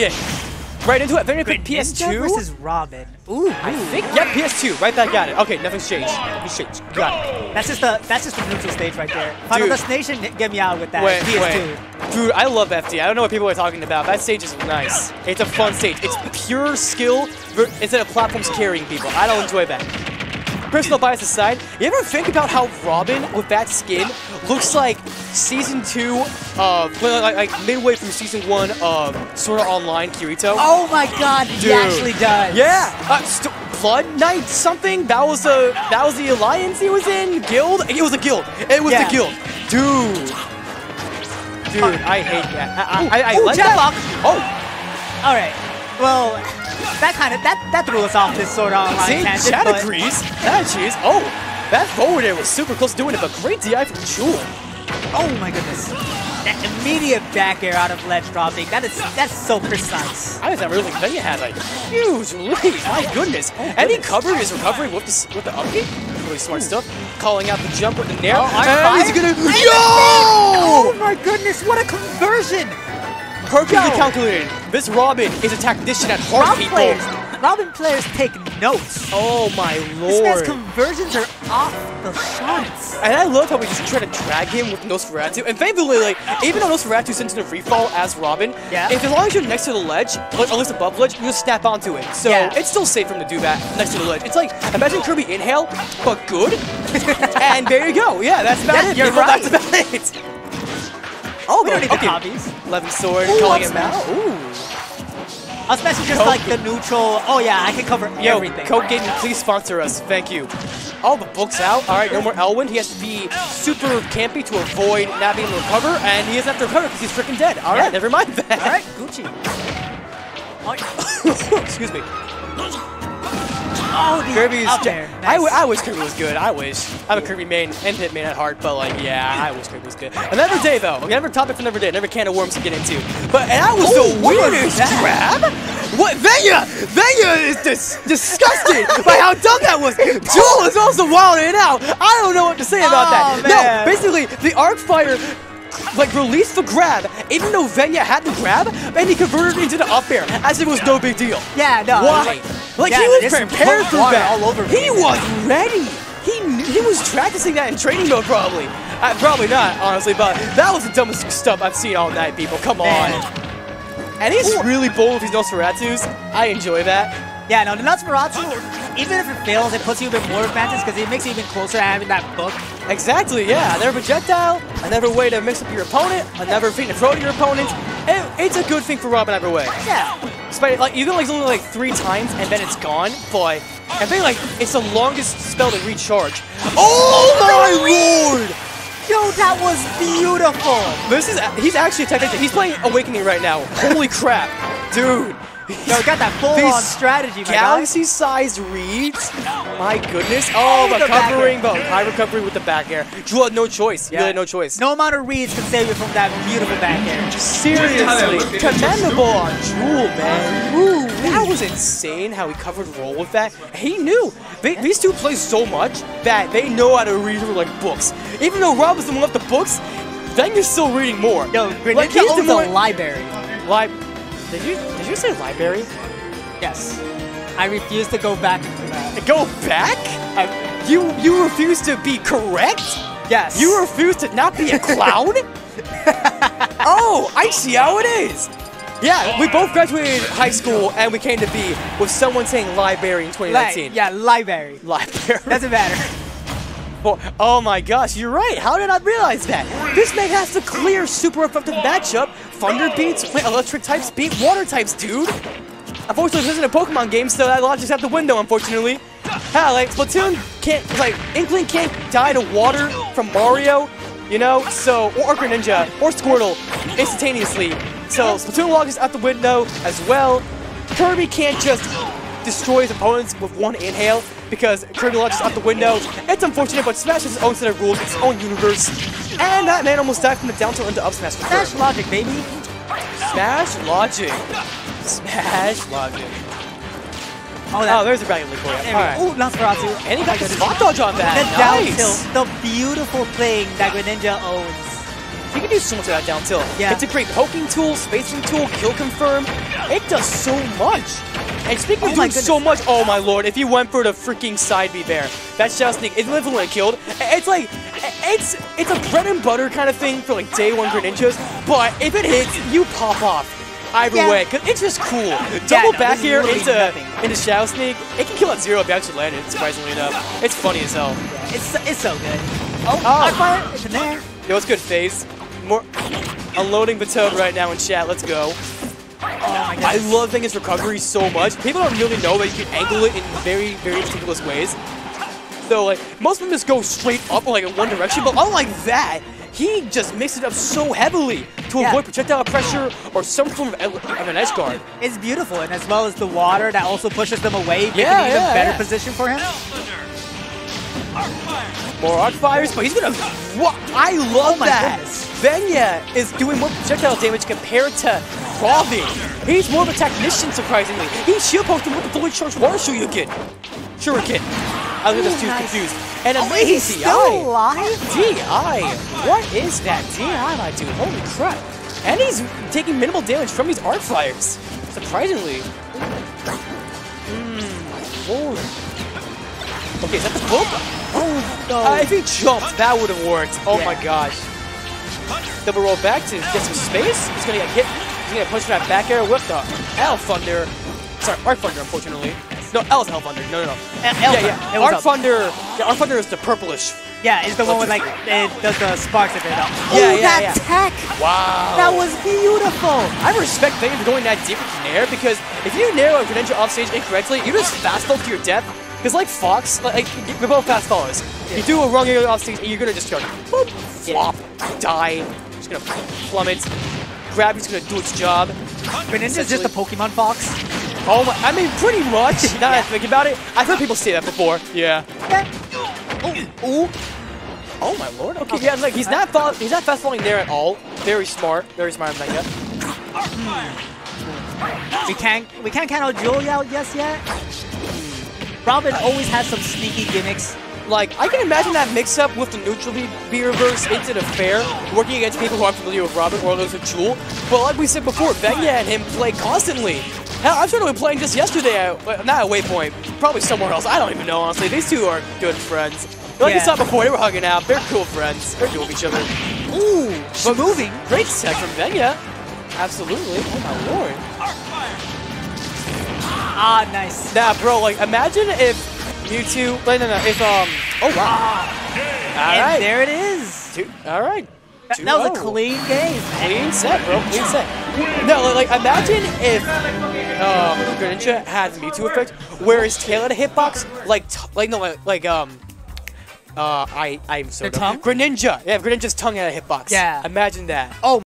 Yeah. Right into it. Very good. PS2 versus Robin. Ooh. I think. Yep. Yeah, PS2. Right. That got it. Okay. Nothing's changed. Nothing's changed. Got it. That's just the neutral stage right there. Final Destination. Get me out with that. Wait, PS2. Wait. Dude, I love FD. I don't know what people are talking about. That stage is nice. It's a fun stage. It's pure skill instead of platforms carrying people. I don't enjoy that. Personal bias aside, you ever think about how Robin with that skin looks like Season 2 like midway through Season 1 of Sora Online Kirito? Oh my god, dude. He actually does. Yeah. Blood Knight something? That was the alliance he was in? Guild? It was a guild. It was the guild. Dude, I hate that. I like that. Oh. All right. Well, that threw us off this Sora Online tangent. See, Chad agrees. Oh, that forward air was super close to doing it, but great DI from Jewel. Oh my goodness. That immediate back air out of ledge dropping. That's so precise. I was never really thinking it had like huge lead. My goodness. And he covered his recovery with the upbeat. Really smart stuff. Calling out the jump with the nair. And he's gonna go. Oh my goodness! What a conversion! Perfectly calculated. This Robin is a tactician at heart, people. Robin players take notes. Oh my lord. This man's conversions are off the charts. And I love how we just try to drag him with Nosferatu. And thankfully, like, even though Nosferatu sends in a refall as Robin, if as long as you're next to the ledge, or at least above ledge, you just snap onto it. So it's still safe for him to do that next to the ledge. It's like, imagine Kirby inhale, but good. And there you go. Yeah, that's about it. You're right. That's about it. Oh, we don't need the hobbies. Levin Sword, calling him out. Ooh. Especially just like the neutral. Oh yeah, I can cover everything. Coke Gaiden, please sponsor us. Thank you. All the books out. All right, no more Elwyn. He has to be super campy to avoid not being able to recover, and he doesn't have to recover because he's freaking dead. All right, never mind that. All right, Gucci. Excuse me. Oh, Kirby's I wish Kirby was good. I wish. I'm a Kirby main and hit main at heart, but like, I wish Kirby was good. Another day though. Another topic for another day. Another can of worms to get into. But and that was the weirdest grab. What? Venya is disgusted by how dumb that was. Jewel is also wilding it out. I don't know what to say about that. Man. No, basically the Arcfire like released the grab, even though Venya had the grab, and he converted it into the up air as it was no big deal. Yeah, no. Why? Like he was prepared for that. All over he was ready. He was practicing that in training mode probably. Probably not, honestly, but that was the dumbest stuff I've seen all night, people. Come on. And he's really bold with these Nosferatus. I enjoy that. Yeah, no, the Nosferatu, even if it fails, it puts you a bit more advantage because it makes you even closer to having that book. Exactly, yeah. Another projectile, another way to mix up your opponent, another feat to throw to your opponent. It's a good thing for Robin either way. Yeah. Despite, like, you can like only like 3 times and then it's gone, but I think like it's the longest spell to recharge. Oh my lord! Yo, that was beautiful! He's actually a technician. He's playing Awakening right now. Holy crap. Dude. Yo, we got that full-on strategy, man. Galaxy-sized reads. My goodness. Oh, the covering, but high recovery with the back air. Jewel had no choice. You had no choice. No amount of reads can save you from that beautiful back air. Seriously, commendable on Jewel, man. Ooh, that was insane how he covered roll with that. He knew. These two play so much that they know how to read through like books. Even though Rob was the one with the books, then you're still reading more. Yo, Greninja owns a library. Did you say library? Yes. I refuse to go back. Go back? You refuse to be correct? Yes. You refuse to not be a clown? Oh, I see how it is. Yeah, we both graduated high school and we came to be with someone saying library in 2019. Yeah, library. Library. Doesn't matter. Oh my gosh, you're right. How did I realize that? This man has the clear, super effective matchup. Thunder beats electric types, beat water types, dude. Unfortunately, this isn't a Pokemon game, so that logic's out the window, unfortunately. How, like, Splatoon can't, like, Inkling can't die to water from Mario, you know? So, or Greninja, or Squirtle, instantaneously. So, Splatoon logic's out the window as well. Kirby can't just destroy his opponents with one inhale, because Kirby launches out the window. It's unfortunate, but Smash has its own set of rules, its own universe. And that man almost died from the down tilt into up smash. Smash logic, baby. Smash logic. Smash logic. Oh, there's a regular for it. Ooh, Nosferatu. And he got the spot dodge on that. The down tilt, the beautiful thing that Greninja owns. You can do so much with that down tilt. Yeah. It's a great poking tool, spacing tool, kill confirm. It does so much. And speaking of doing so much, oh my lord, if you went for the freaking side B there, that Shadow Sneak, it literally went killed. It's like, it's a bread and butter kind of thing for like day one Greninjas, but if it hits, you pop off. Either way, because it's just cool. Double back here into Shadow Sneak. It can kill at zero if you actually land it, surprisingly enough. It's funny as hell. It's so good. Oh, Arcfire, it's in there. Yo, what's good, FaZe? More unloading the tub right now in chat. Let's go. I love Venge's recovery so much. People don't really know that you can angle it in very, very ridiculous ways. So, like, most of them just go straight up, like, in one direction, but unlike that, he just mixed it up so heavily to avoid projectile pressure or some form of an edge guard. It's beautiful, and as well as the water that also pushes them away, making it a better position for him. More Arcfires, but he's gonna. What? I love that. Venya is doing more projectile damage compared to Robin. He's more of a technician, surprisingly. He shield poked him with the fully charged water shuriken. I was just too confused. And amazing he's DI. Still alive? DI. What is that DI, my dude? Holy crap. And he's taking minimal damage from these Arcfires. Surprisingly. Okay, is that the book? Oh, no. If he jumped, that would have worked. Oh my gosh. Double roll back to get some space. He's gonna get hit. He's gonna punch that back air with the Elthunder. Sorry, Arcfire, unfortunately. No, L is Elfander. No. Arcfire. Yeah, Arcfire is the purplish. Yeah, it's the one with like it does the sparks if it helps. That tech! Wow, that was beautiful. I respect Vayne for going that deep with Nair because if you Nair a Greninja off stage incorrectly, you just fast fall to your death. Because like Fox, like we're both fast fallers. You do a wrong air off stage, and you're gonna just go flop, die, just gonna plummet. Gravity's gonna do its job. Greninja's just a Pokemon Fox. Oh my, I mean, pretty much, now that I think about it. I've heard people say that before. Yeah. Oh my lord. Okay, yeah, like, he's not fast falling there at all. Very smart on that, We can't count out Julia out just yet. Robin always has some sneaky gimmicks. Like, I can imagine that mix-up with the neutral B reverse into the fair, working against people who aren't familiar with Robin or those with Jewel. But like we said before, Venya and him play constantly. Hell, I'm sure they were playing just yesterday not at Waypoint, probably somewhere else. I don't even know, honestly. These two are good friends. Like you saw before, they were hugging out. They're cool friends. They're cool with each other. Ooh, but moving. Great tech from Venya. Absolutely. Oh, my lord. Ah, nice. Nah, bro, like, imagine if Mewtwo... If oh, wow. All right. There it is. All right. That was a clean game. Clean set, bro. Clean set. No, like, imagine if Greninja had Mewtwo effect, where his tail had a hitbox, I'm so dumb. Greninja's tongue had a hitbox. Yeah. Imagine that. Oh.